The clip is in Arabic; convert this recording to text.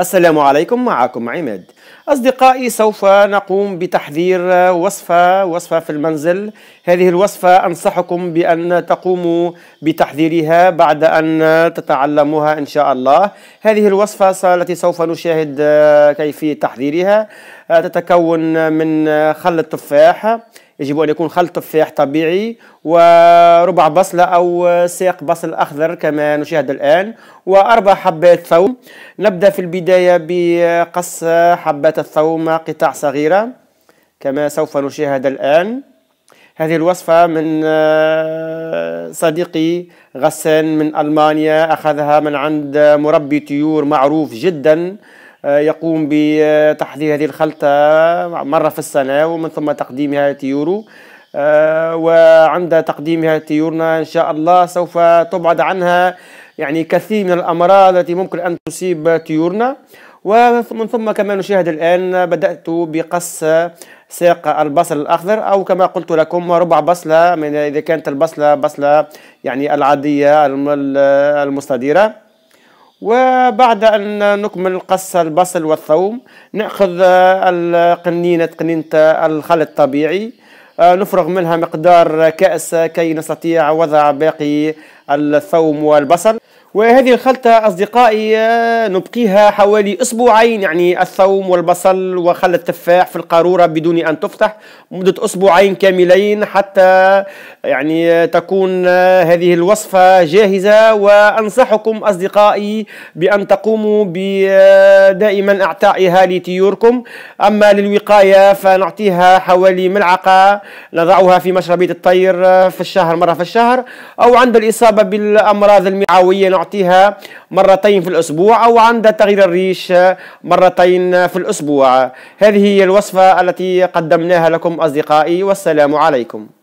السلام عليكم، معكم عماد. أصدقائي، سوف نقوم بتحضير وصفة في المنزل. هذه الوصفة أنصحكم بأن تقوموا بتحضيرها بعد أن تتعلموها إن شاء الله. هذه الوصفة التي سوف نشاهد كيفية تحضيرها تتكون من خل تفاح، يجب أن يكون خل تفاح طبيعي، وربع بصلة أو ساق بصل أخضر كما نشاهد الآن، وأربع حبات ثوم. نبدأ في البداية بقص حبات الثوم قطع صغيرة كما سوف نشاهد الآن. هذه الوصفة من صديقي غسان من ألمانيا، أخذها من عند مربي طيور معروف جدا، يقوم بتحضير هذه الخلطة مرة في السنة ومن ثم تقديمها لطيوره. وعند تقديمها لطيورنا إن شاء الله سوف تبعد عنها يعني كثير من الأمراض التي ممكن أن تصيب طيورنا. ومن ثم كما نشاهد الآن بدأت بقص ساق البصل الأخضر، أو كما قلت لكم ربع بصلة، من إذا كانت البصلة بصلة يعني العادية المستديرة. وبعد أن نكمل قص البصل والثوم نأخذ قنينة الخل الطبيعي، نفرغ منها مقدار كأس كي نستطيع وضع باقي الثوم والبصل. وهذه الخلطة أصدقائي نبقيها حوالي أسبوعين، يعني الثوم والبصل وخل التفاح في القارورة بدون أن تفتح مدة أسبوعين كاملين، حتى يعني تكون هذه الوصفة جاهزة. وأنصحكم أصدقائي بأن تقوموا بدائما إعطائها لطيوركم. أما للوقاية فنعطيها حوالي ملعقة، نضعها في مشربية الطير في الشهر مرة في الشهر، أو عند الإصابة بالأمراض المعوية نعطيها مرتين في الأسبوع، أو عند تغيير الريش مرتين في الأسبوع. هذه هي الوصفة التي قدمناها لكم أصدقائي، والسلام عليكم.